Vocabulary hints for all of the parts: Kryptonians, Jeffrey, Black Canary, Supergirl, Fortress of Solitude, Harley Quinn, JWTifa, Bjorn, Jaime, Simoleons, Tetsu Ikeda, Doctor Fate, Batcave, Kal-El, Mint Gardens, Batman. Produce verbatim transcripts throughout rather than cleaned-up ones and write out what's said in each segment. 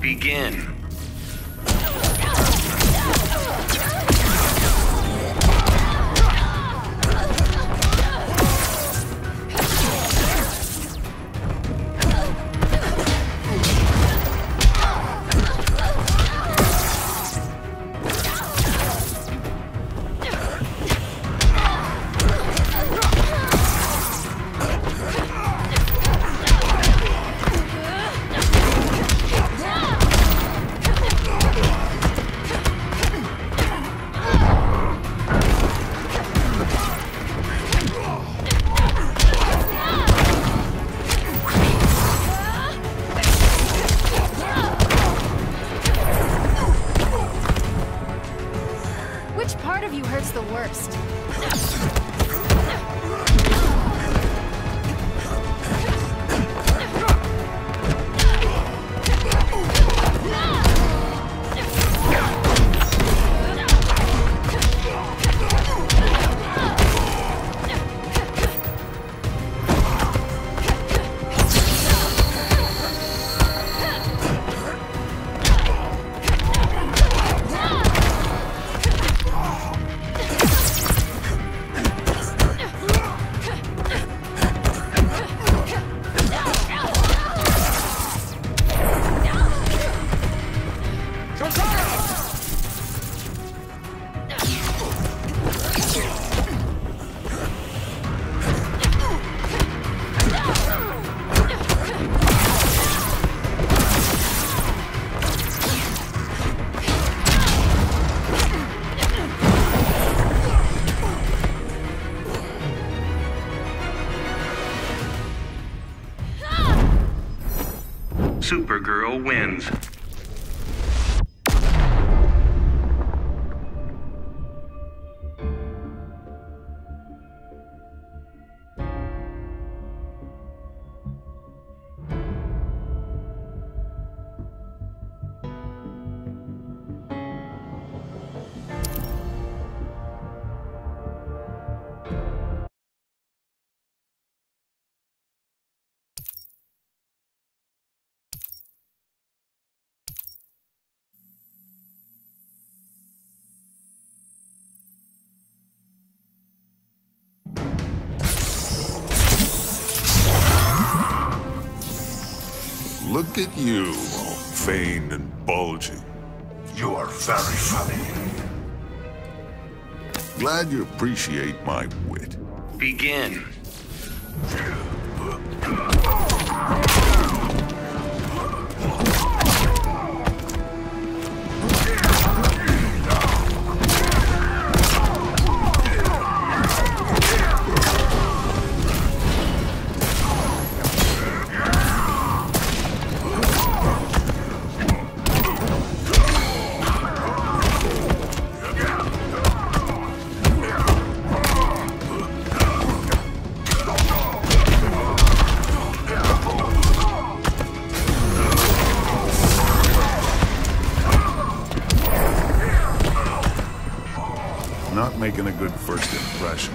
Begin. Supergirl wins. Look at you, all vain and bulging. You are very funny. Glad you appreciate my wit. Begin. Making a good first impression.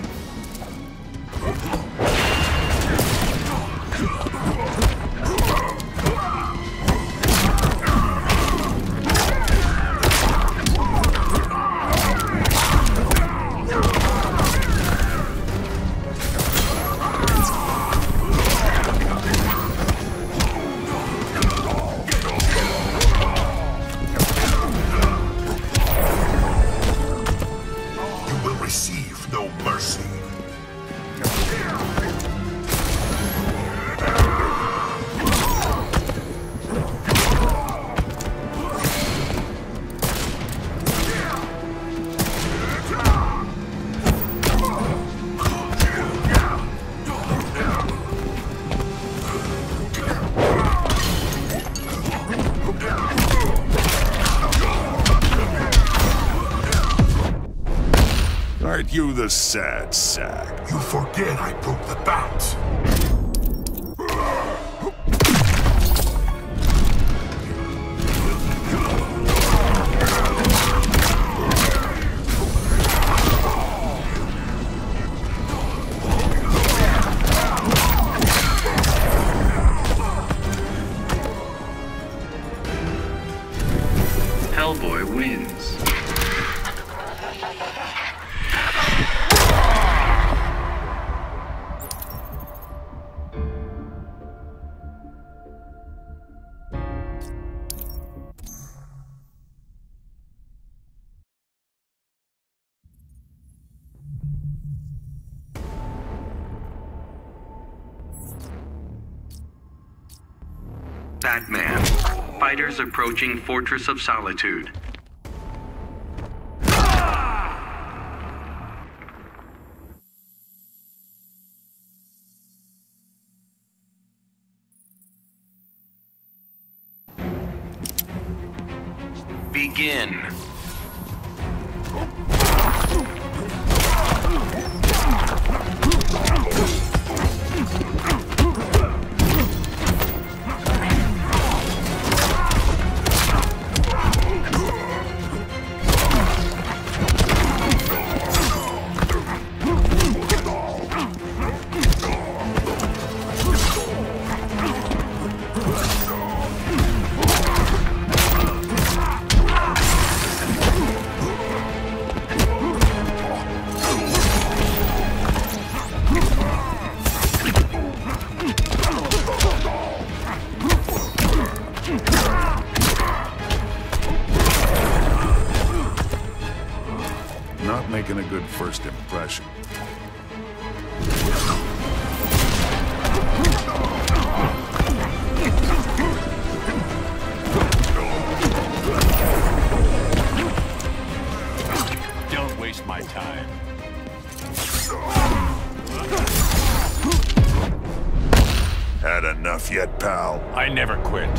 You the sad sack. You forget I broke the bat. Batman. Fighters approaching Fortress of Solitude. Begin. Making a good first impression. Don't waste my time. Had enough yet, pal? I never quit.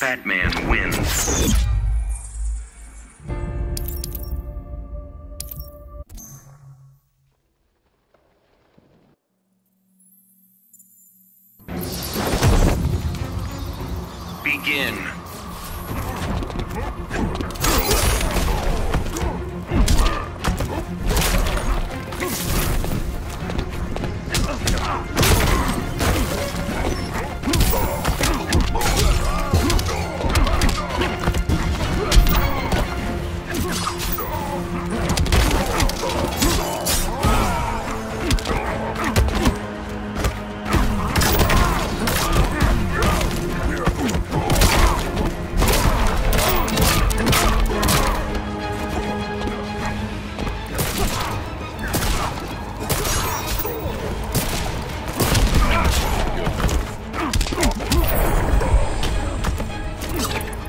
Batman wins. Begin.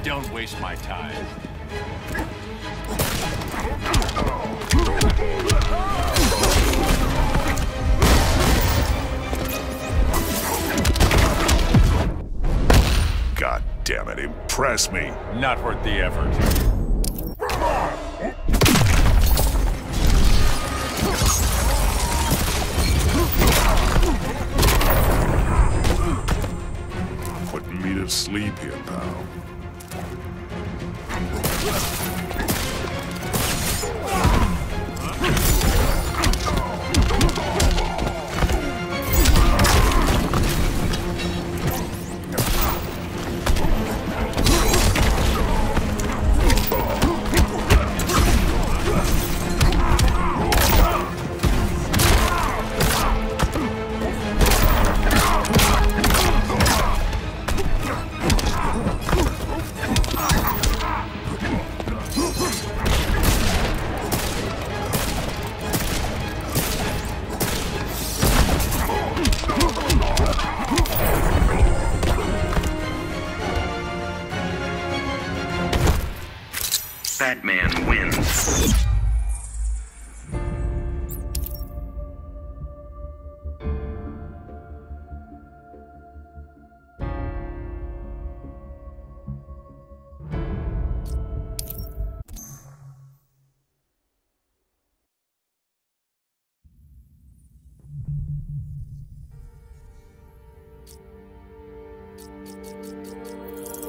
Don't waste my time. God damn it, impress me. Not worth the effort. Putting me to sleep here, pal.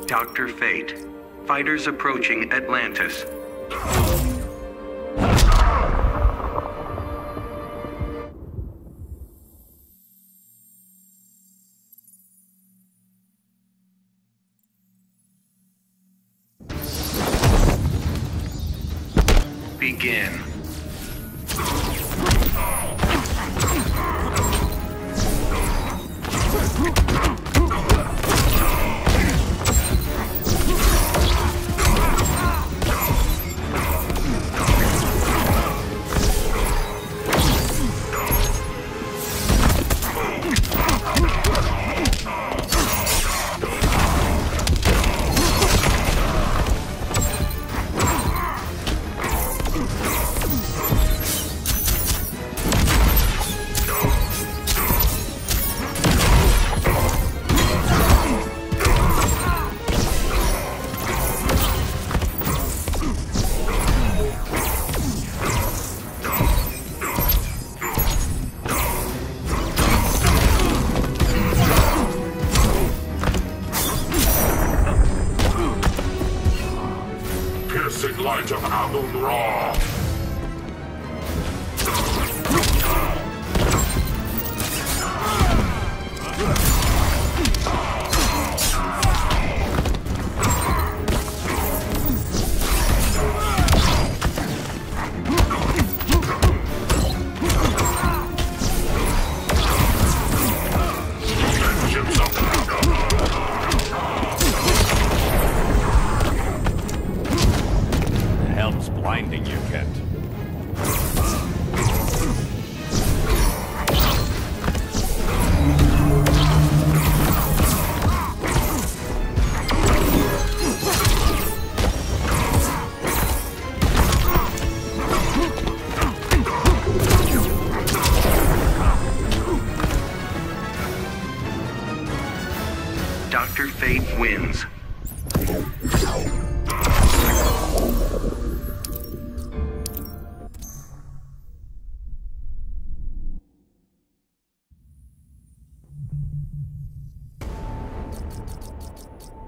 Doctor Fate. Fighters approaching Atlantis. Begin.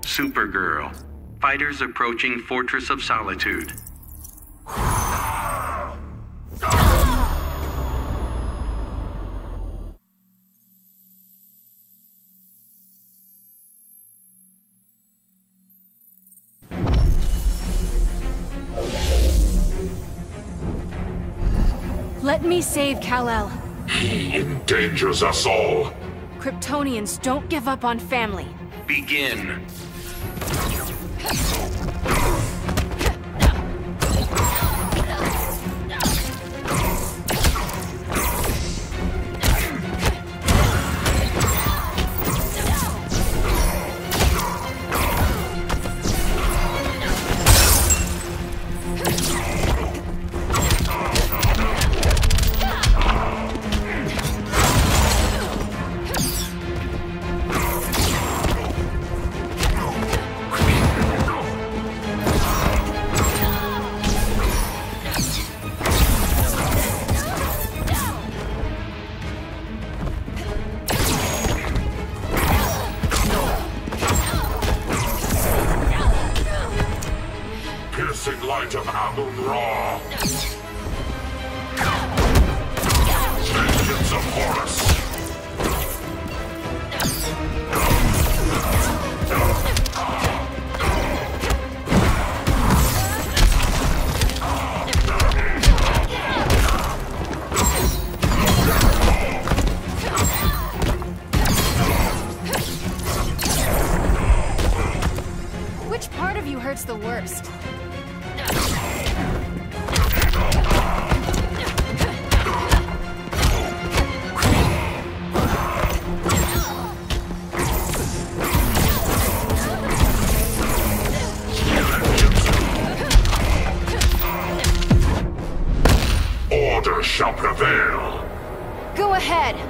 Supergirl. Fighters approaching Fortress of Solitude. Let me save Kal-El. He endangers us all. Kryptonians don't give up on family. Begin.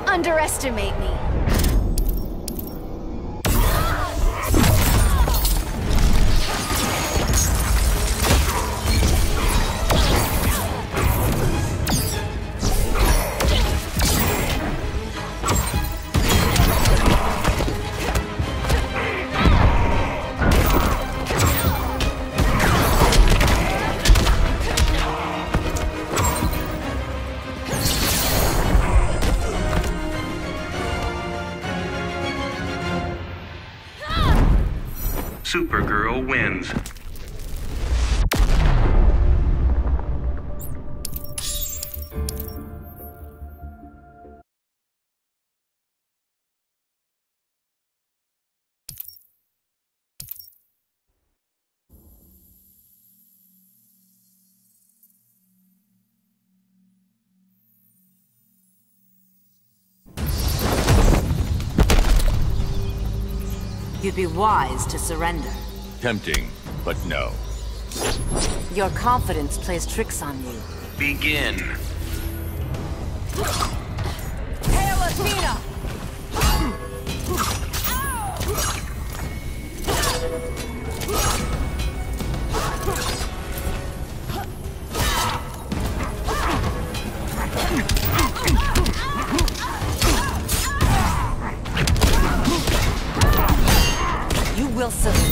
Underestimate me. Supergirl wins. You'd be wise to surrender. Tempting, but no. Your confidence plays tricks on you. Begin. Hail Athena! Will submit.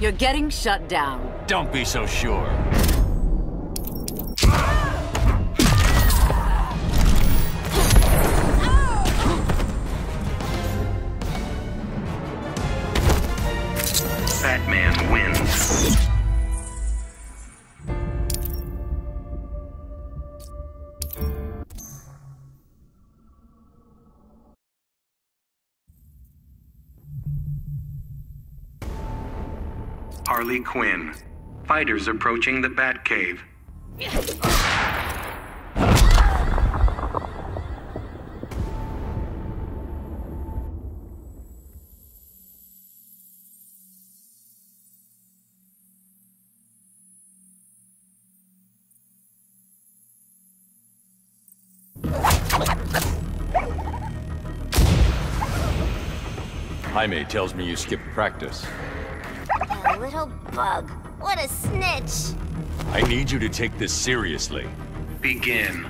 You're getting shut down. Don't be so sure. Batman wins. Harley Quinn. Fighters approaching the Batcave. Jaime tells me you skipped practice. Little bug. What a snitch. I need you to take this seriously. Begin.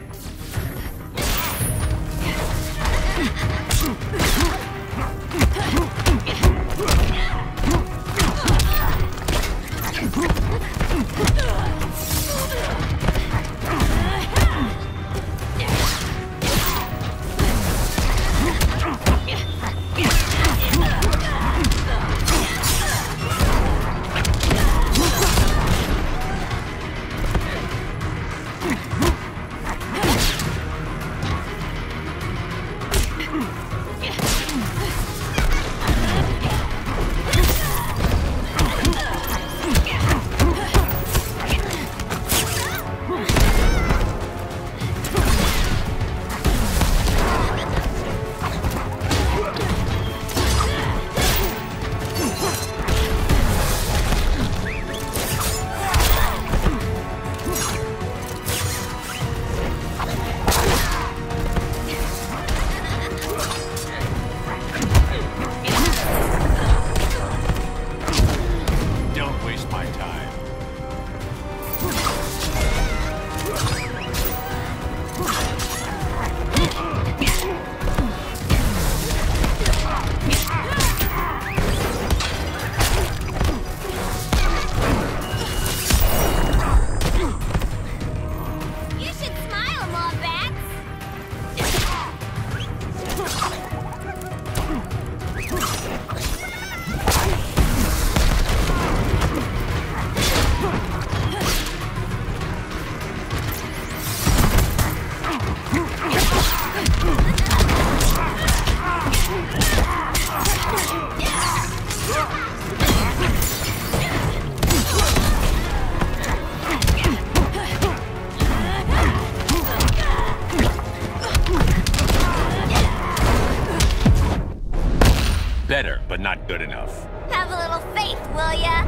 Better, but not good enough. Have a little faith, will ya?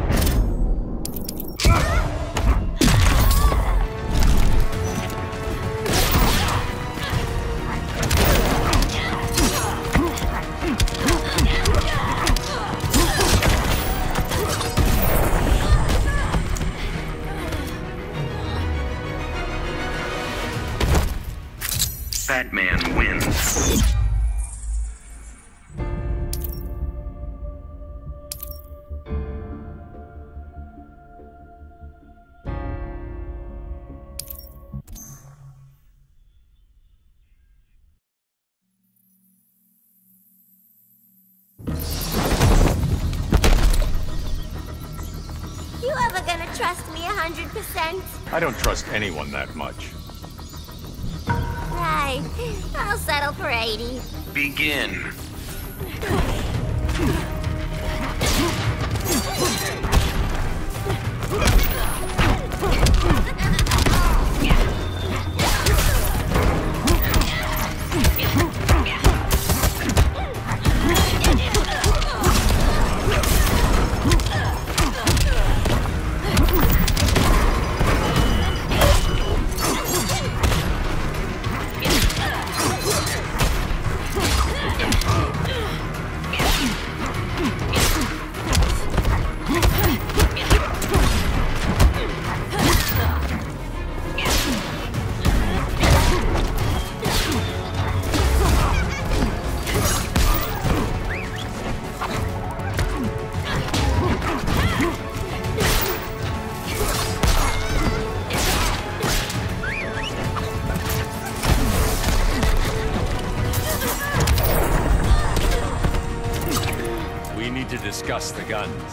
Batman wins. You ever gonna trust me a hundred percent? I don't trust anyone that much. I'll settle for eighty. Begin. Discuss the guns.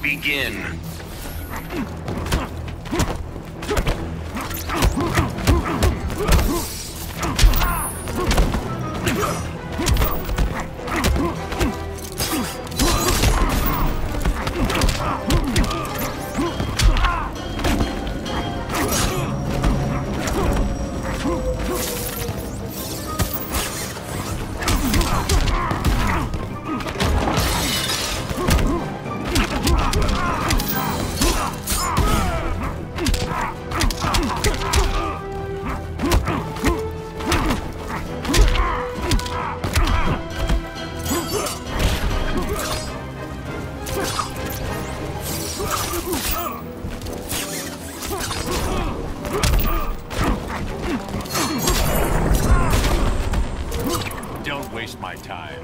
Begin. Ah! Don't waste my time.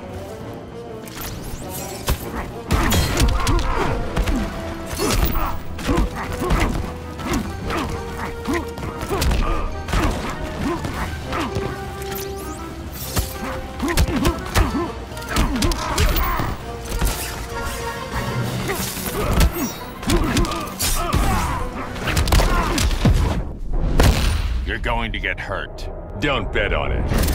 You're going to get hurt. Don't bet on it.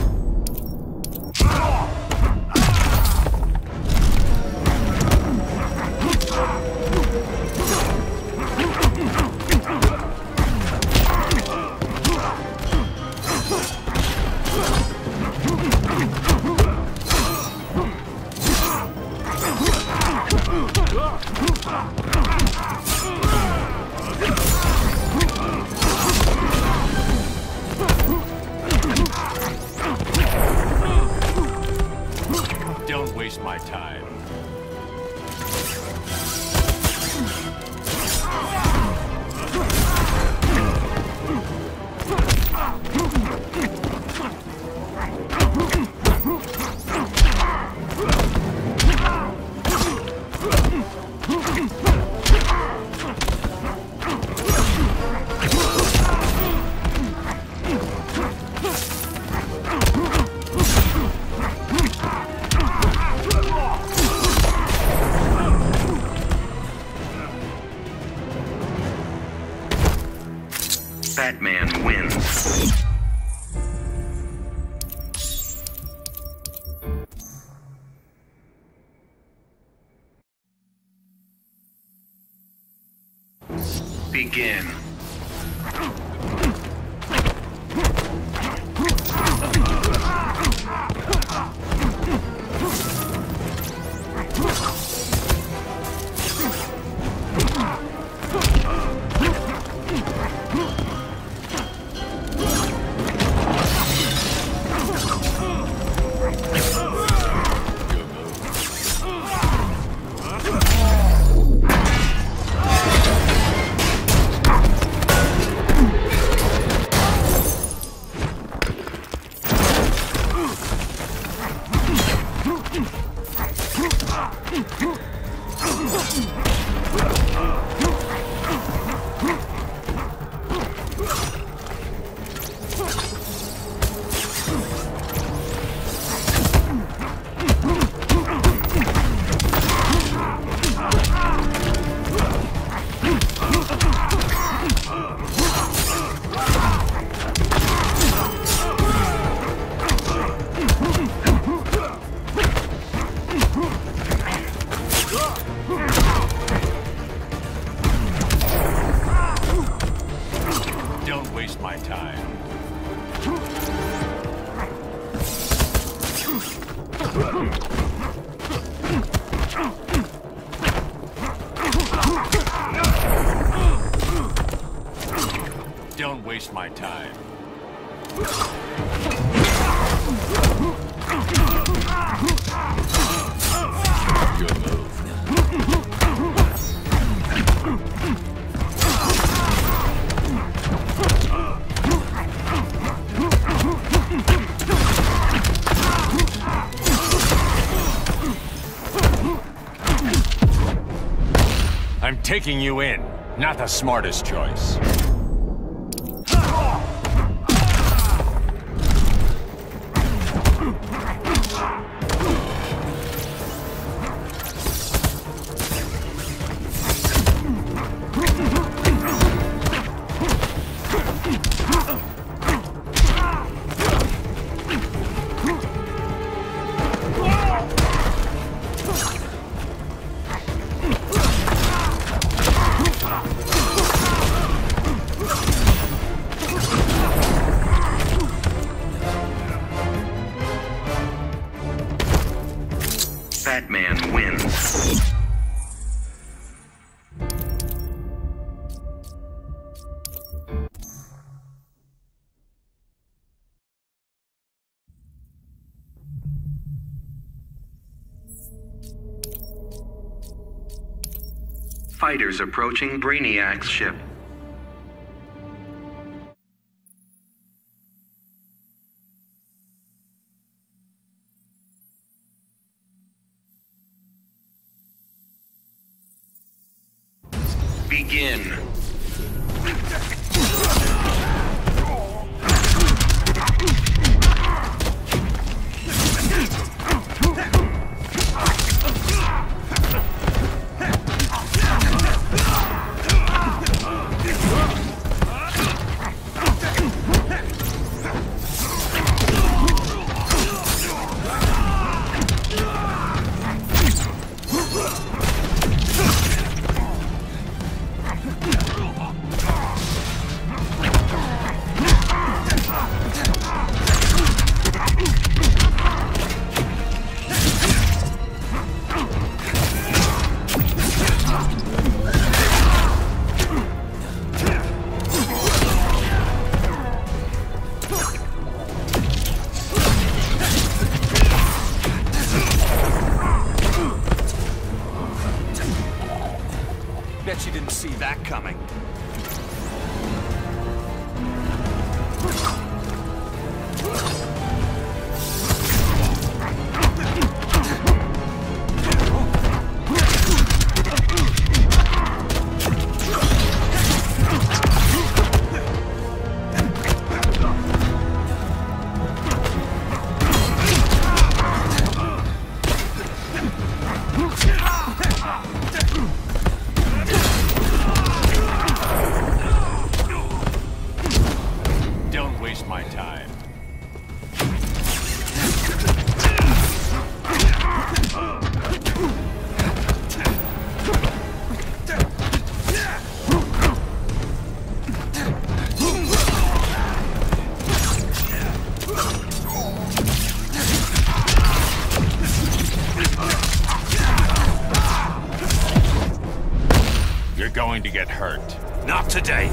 Taking you in, not the smartest choice. Fighters approaching Brainiac's ship. begin. Going to get hurt. Not today.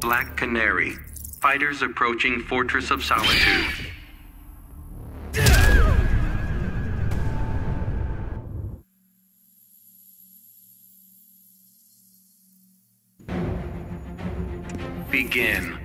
Black Canary. Fighters approaching Fortress of Solitude. Begin.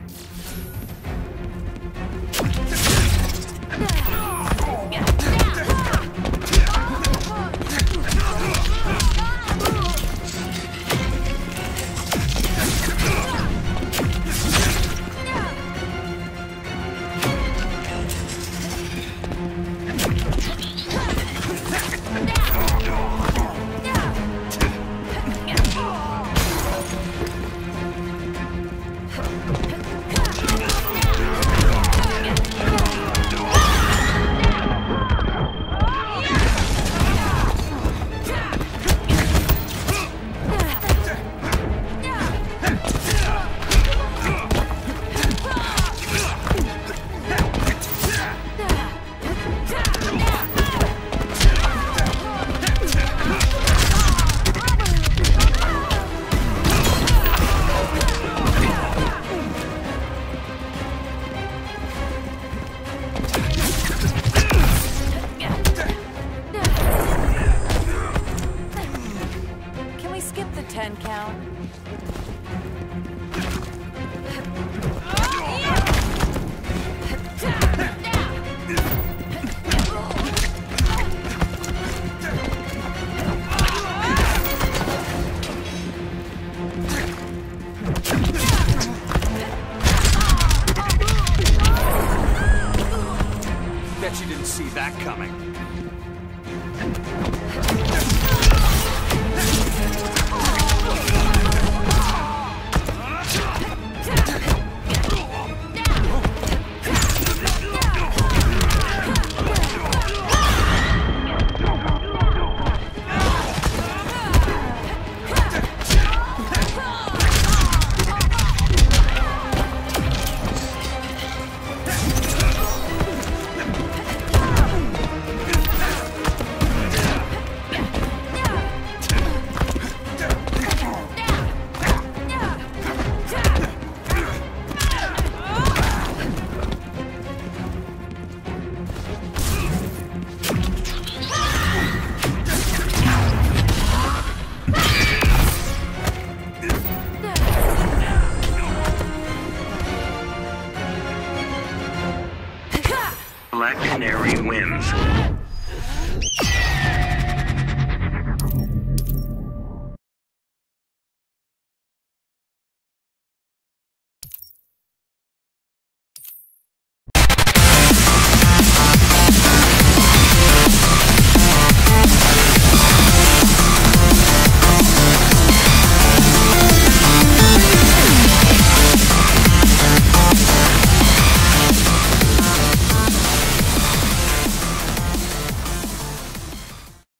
Black Canary wins.